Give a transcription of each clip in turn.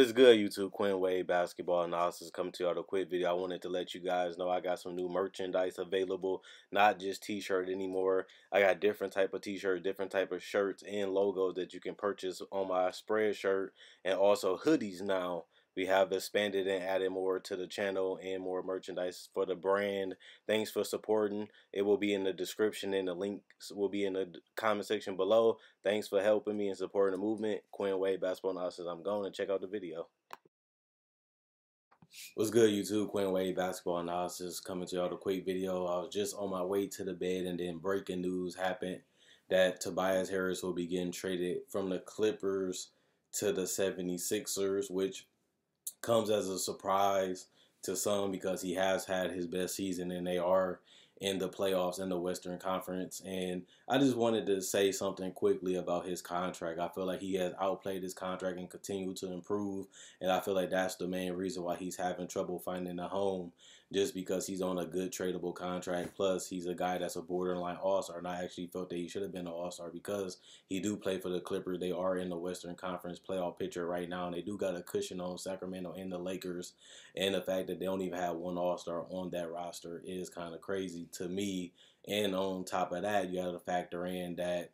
is good, YouTube? Quinnway Basketball Analysis coming to y'all with a quick video. I wanted to let you guys know I got some new merchandise available, not just t-shirt anymore. I got different type of t-shirt, different type of shirts and logos that you can purchase on my spread shirt, and also hoodies now. We have expanded and added more to the channel and more merchandise for the brand. Thanks for supporting. It will be in the description and the links will be in the comment section below. Thanks for helping me and supporting the movement. Quinnway Basketball Analysis. I'm going to check out the video. What's good, YouTube? Quinnway Basketball Analysis coming to y'all with a quick video. I was just on my way to the bed and then breaking news happened that Tobias Harris will be getting traded from the Clippers to the 76ers, which comes as a surprise to some because he has had his best season and they are in the playoffs in the Western Conference. And I just wanted to say something quickly about his contract. I feel like he has outplayed his contract and continued to improve, and I feel like that's the main reason why he's having trouble finding a home, just because he's on a good tradable contract. Plus, he's a guy that's a borderline all-star, and I actually felt that he should have been an all-star because he do play for the Clippers. They are in the Western Conference playoff picture right now, and they do got a cushion on Sacramento and the Lakers, and the fact that they don't even have one all-star on that roster is kind of crazy to me. And on top of that, you got to factor in that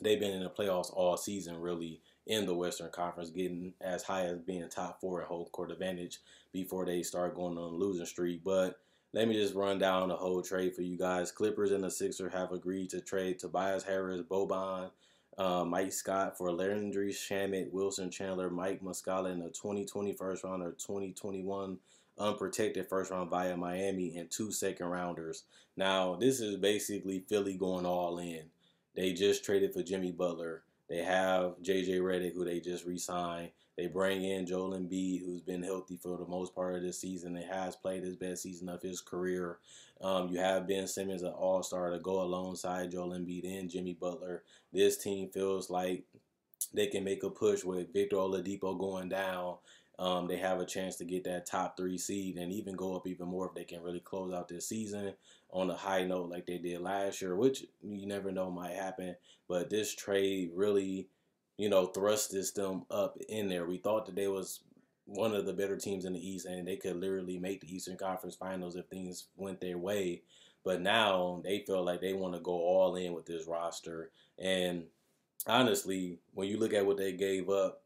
they've been in the playoffs all season, really, in the Western Conference, getting as high as being top four at home court advantage before they start going on a losing streak. But let me just run down the whole trade for you guys. Clippers and the Sixers have agreed to trade Tobias Harris, Boban, Mike Scott for LaMondre Shamet, Wilson Chandler, Mike Muscala, in a 2020 first round or 2021 unprotected first round via Miami, and 2 second rounders. Now, this is basically Philly going all in. They just traded for Jimmy Butler. They have JJ Redick, who they just re-signed. They bring in Joel Embiid, who's been healthy for the most part of this season and has played his best season of his career. You have Ben Simmons, an all-star, to go alongside Joel Embiid and Jimmy Butler. This team feels like they can make a push with Victor Oladipo going down. They have a chance to get that top 3 seed and even go up even more if they can really close out this season on a high note like they did last year, which you never know might happen. But this trade really, you know, thrusts them up in there. We thought that they was one of the better teams in the East and they could literally make the Eastern Conference Finals if things went their way. But now they feel like they want to go all in with this roster. And honestly, when you look at what they gave up,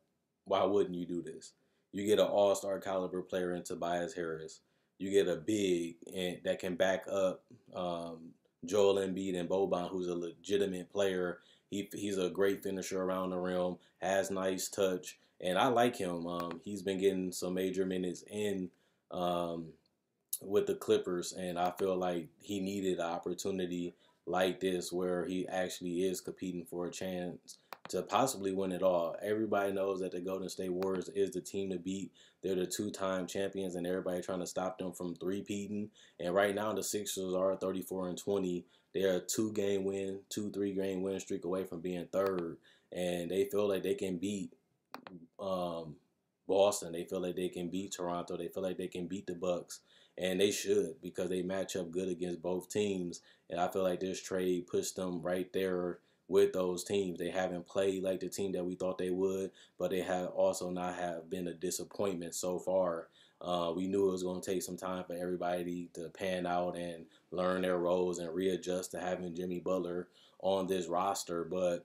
why wouldn't you do this? You get an all-star caliber player in Tobias Harris. You get a big that can back up Joel Embiid and Boban, who's a legitimate player. He's a great finisher around the rim, has nice touch, and I like him. He's been getting some major minutes in with the Clippers, and I feel like he needed an opportunity like this where he actually is competing for a chance to possibly win it all. Everybody knows that the Golden State Warriors is the team to beat. They're the two-time champions, and everybody trying to stop them from three-peating. And right now, the Sixers are 34-20. They're a 2-3-game win streak away from being third. And they feel like they can beat Boston. They feel like they can beat Toronto. They feel like they can beat the Bucks. And they should, because they match up good against both teams. And I feel like this trade pushed them right there with those teams. They haven't played like the team that we thought they would, but they have also not have been a disappointment so far. We knew it was going to take some time for everybody to pan out and learn their roles and readjust to having Jimmy Butler on this roster, but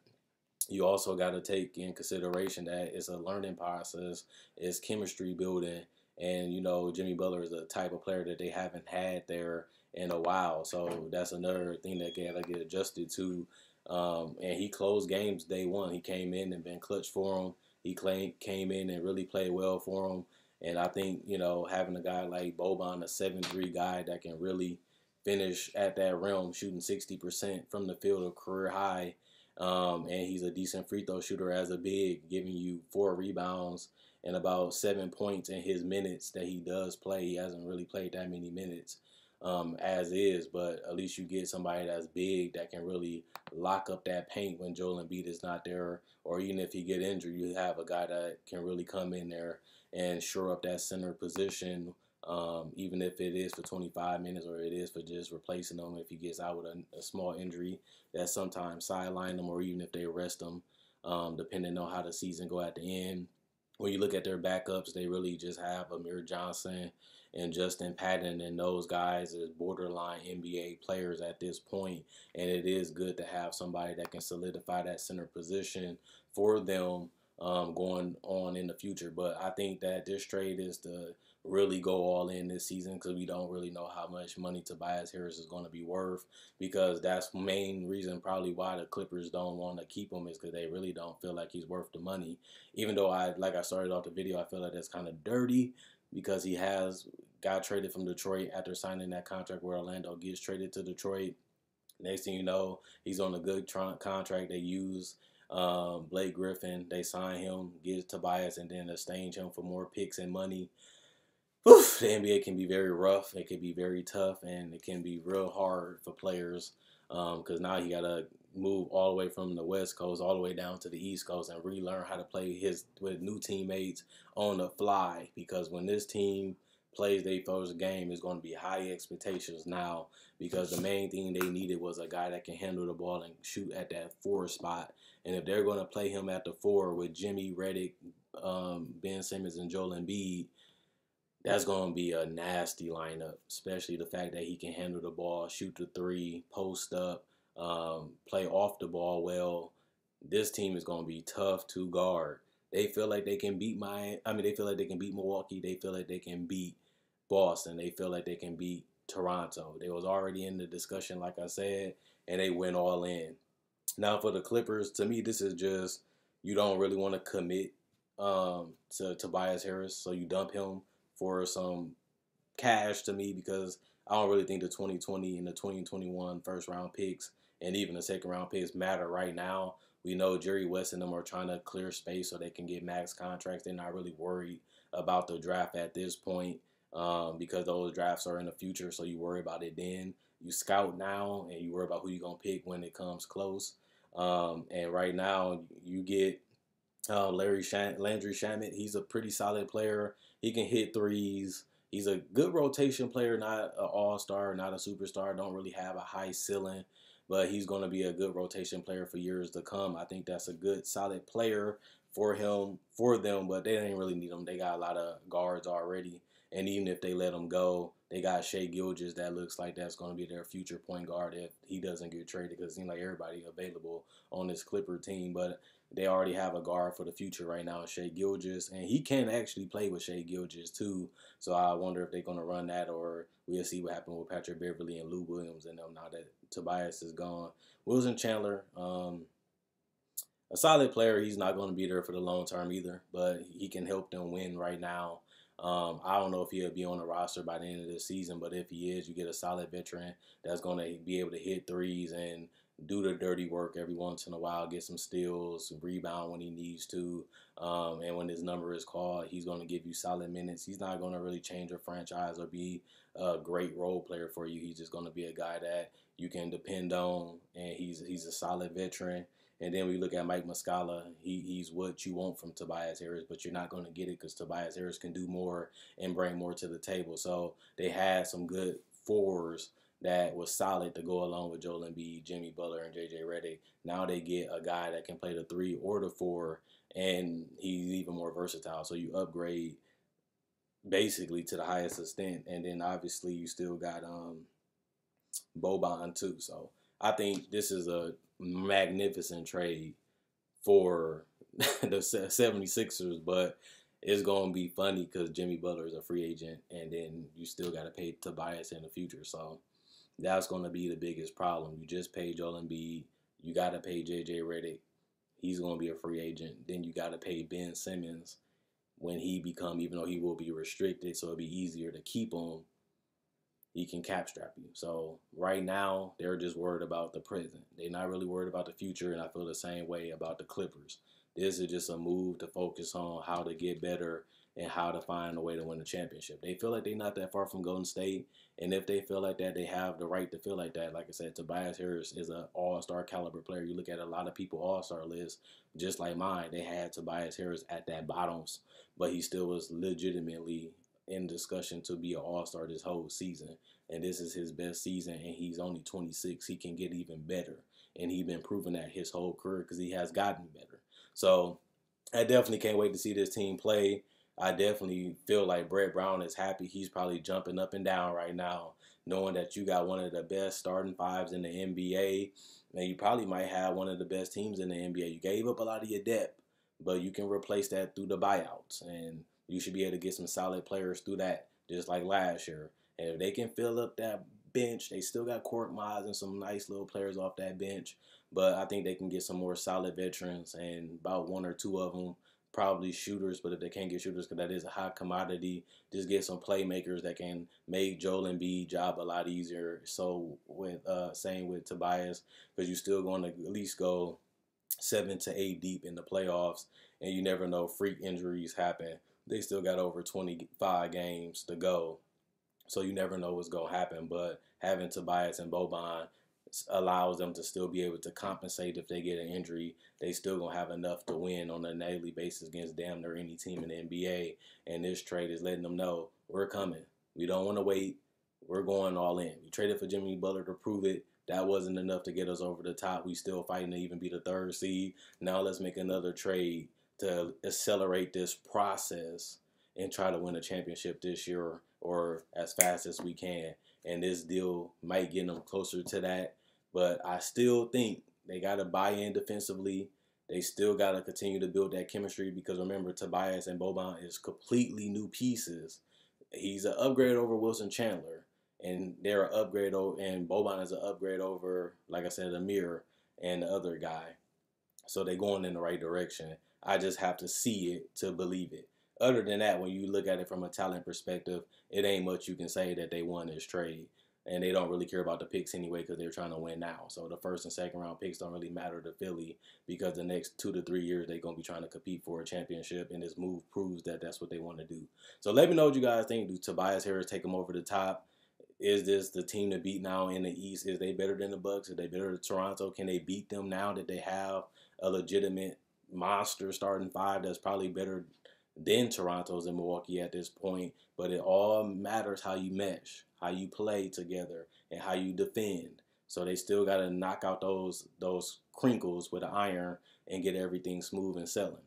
you also got to take in consideration that it's a learning process, it's chemistry building, and you know Jimmy Butler is a type of player that they haven't had there in a while, so that's another thing that they got to get adjusted to. And he closed games day one. He came in and been clutch for him. He came in and really played well for him. And I think, you know, having a guy like Boban, a 7'3" guy that can really finish at that realm, shooting 60% from the field, of career high, and he's a decent free throw shooter as a big, giving you 4 rebounds and about 7 points in his minutes that he does play. He hasn't really played that many minutes as is, but at least you get somebody that's big that can really lock up that paint when Joel Embiid is not there, or even if he get injured, you have a guy that can really come in there and shore up that center position, even if it is for 25 minutes or it is for just replacing him if he gets out with a small injury that sometimes sideline them, or even if they rest them, depending on how the season go at the end. when you look at their backups, they really just have Amir Johnson and Justin Patton, and those guys is borderline NBA players at this point. And it is good to have somebody that can solidify that center position for them going on in the future. But I think that this trade is to really go all in this season, because we don't really know how much money Tobias Harris is going to be worth, because that's the main reason probably why the Clippers don't want to keep him, is because they really don't feel like he's worth the money. Even though, like I started off the video, I feel like that's kind of dirty, because he has got traded from Detroit after signing that contract where Orlando gets traded to Detroit. Next thing you know, he's on a good contract. They use Blake Griffin, they sign him, give Tobias, and then exchange him for more picks and money. Oof, the NBA can be very rough, it can be very tough, and it can be real hard for players, because now you got to move all the way from the West Coast all the way down to the East Coast and relearn how to play with new teammates on the fly, because when this team plays their first game, is going to be high expectations now, because the main thing they needed was a guy that can handle the ball and shoot at that 4 spot. And if they're going to play him at the 4 with Jimmy Redick, Ben Simmons, and Joel Embiid, that's going to be a nasty lineup, especially the fact that he can handle the ball, shoot the 3, post up, play off the ball well. This team is going to be tough to guard. They feel like they can beat they feel like they can beat Milwaukee. They feel like they can beat Boston. They feel like they can beat Toronto. They was already in the discussion, like I said, and they went all in. Now for the Clippers, to me, this is just, you don't really want to commit to Tobias Harris, so you dump him for some cash, to me, because I don't really think the 2020 and the 2021 first round picks and even the second round picks matter right now. We know Jerry West and them are trying to clear space so they can get max contracts. They're not really worried about the draft at this point, because those drafts are in the future, so you worry about it then. You scout now and you worry about who you're going to pick when it comes close. And right now you get LaMondre Shamet. He's a pretty solid player. He can hit 3s. He's a good rotation player, not an all-star, not a superstar, don't really have a high ceiling, but he's going to be a good rotation player for years to come. I think that's a good, solid player for them, but they didn't really need him. They got a lot of guards already, and even if they let him go, they got Shai Gilgeous. That looks like that's going to be their future point guard if he doesn't get traded, because it seems like everybody available on this Clipper team, but they already have a guard for the future right now, Shai Gilgeous, and he can actually play with Shai Gilgeous too. So I wonder if they're going to run that, or we'll see what happened with Patrick Beverly and Lou Williams and them now that Tobias is gone. Wilson Chandler, a solid player. He's not going to be there for the long term either, but he can help them win right now. I don't know if he'll be on the roster by the end of the season, but if he is, you get a solid veteran that's going to be able to hit 3s and do the dirty work every once in a while, get some steals, rebound when he needs to, and when his number is called, he's going to give you solid minutes. He's not going to really change your franchise or be a great role player for you. He's just going to be a guy that you can depend on, and he's a solid veteran. And then we look at Mike Muscala. He's what you want from Tobias Harris, but you're not going to get it because Tobias Harris can do more and bring more to the table. So they had some good fours that was solid to go along with Joel Embiid, Jimmy Butler, and JJ Redick. Now they get a guy that can play the 3 or the 4, and he's even more versatile. So you upgrade basically to the highest extent, and then obviously you still got Boban too. So I think this is a magnificent trade for the 76ers, but it's going to be funny because Jimmy Butler is a free agent, and then you still got to pay Tobias in the future. So that's going to be the biggest problem. You just paid Joel Embiid. You got to pay JJ Redick. He's going to be a free agent. Then you got to pay Ben Simmons when he become, even though he will be restricted, so it'll be easier to keep him. He can cap strap you. So right now, they're just worried about the present. They're not really worried about the future, and I feel the same way about the Clippers. This is just a move to focus on how to get better and how to find a way to win the championship. They feel like they're not that far from Golden State, and if they feel like that, they have the right to feel like that. Like I said, Tobias Harris is an all-star caliber player. You look at a lot of people all-star lists, just like mine, they had Tobias Harris at that bottoms, but he still was legitimately in discussion to be an all-star this whole season, and this is his best season, and he's only 26. He can get even better, and he's been proving that his whole career because he has gotten better. So I definitely can't wait to see this team play. I definitely feel like Brett Brown is happy. He's probably jumping up and down right now, knowing that you got one of the best starting fives in the NBA, and you probably might have one of the best teams in the NBA. You gave up a lot of your depth, but you can replace that through the buyouts, and you should be able to get some solid players through that, just like last year. And if they can fill up that bench, they still got Cory Maz and some nice little players off that bench, but I think they can get some more solid veterans, and about one or two of them probably shooters. But if they can't get shooters, because that is a hot commodity, just get some playmakers that can make Joel Embiid's job a lot easier. So with same with Tobias, because you're still going to at least go 7 to 8 deep in the playoffs, and you never know, freak injuries happen. They still got over 25 games to go, so you never know what's going to happen. But having Tobias and Boban allows them to still be able to compensate if they get an injury. They still going to have enough to win on a nightly basis against damn near any team in the NBA. And this trade is letting them know, we're coming. We don't want to wait. We're going all in. We traded for Jimmy Butler to prove it. That wasn't enough to get us over the top. We still fighting to even be the third seed. Now let's make another trade to accelerate this process and try to win a championship this year or as fast as we can. And this deal might get them closer to that. But I still think they got to buy in defensively. They still got to continue to build that chemistry, because remember, Tobias and Boban is completely new pieces. He's an upgrade over Wilson Chandler, and they're an upgrade over, and Boban is an upgrade over, like I said, Amir and the other guy. So they're going in the right direction. I just have to see it to believe it. Other than that, when you look at it from a talent perspective, it ain't much you can say that they won this trade. And they don't really care about the picks anyway, because they're trying to win now. So the first and second round picks don't really matter to Philly, because the next 2 to 3 years, they're going to be trying to compete for a championship. And this move proves that that's what they want to do. So let me know what you guys think. Do Tobias Harris take them over the top? Is this the team to beat now in the East? Is they better than the Bucks? Are they better than Toronto? Can they beat them now that they have a legitimate monster starting five that's probably better than Toronto's in Milwaukee at this point? But it all matters how you mesh, how you play together, and how you defend. So they still got to knock out those crinkles with an iron and get everything smooth and selling.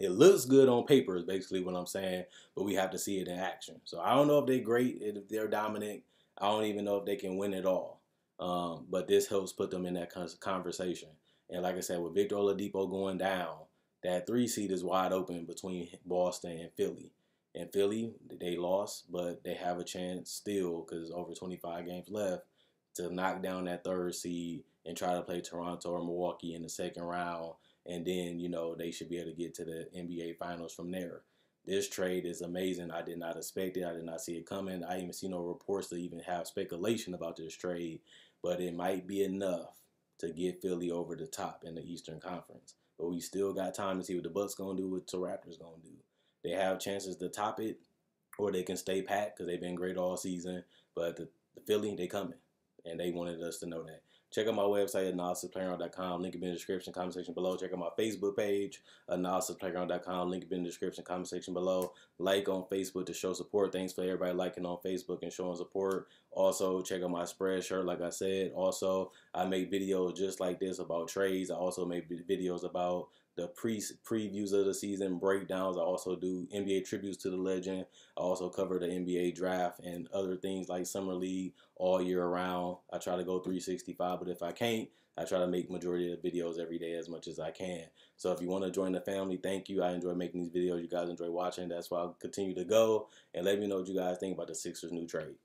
It looks good on paper is basically what I'm saying, but we have to see it in action. So I don't know if they're great, if they're dominant. I don't even know if they can win it all. But this helps put them in that conversation. And like I said, with Victor Oladipo going down, that 3 seed is wide open between Boston and Philly. And Philly, they lost, but they have a chance still, because over 25 games left, to knock down that 3rd seed and try to play Toronto or Milwaukee in the 2nd round. And then, you know, they should be able to get to the NBA Finals from there. This trade is amazing. I did not expect it. I did not see it coming. I even see no reports to even have speculation about this trade, but it might be enough to get Philly over the top in the Eastern Conference. But we still got time to see what the Bucks going to do, what the Raptors going to do. They have chances to top it, or they can stay pat, because they've been great all season. But the Philly, they coming, and they wanted us to know that. Check out my website, analysisplayground.com. Link will be in the description, comment section below. Check out my Facebook page, analysisplayground.com. Link will be in the description, comment section below. Like on Facebook to show support. Thanks for everybody liking on Facebook and showing support. Also, check out my spread shirt, like I said. Also, I make videos just like this about trades. I also make videos about the previews of the season, breakdowns. I also do NBA tributes to the legend. I also cover the NBA draft and other things like Summer League all year around. I try to go 365, but if I can't, I try to make majority of the videos every day as much as I can. So if you want to join the family, thank you. I enjoy making these videos. You guys enjoy watching. That's why I'll continue to go. And let me know what you guys think about the Sixers' new trade.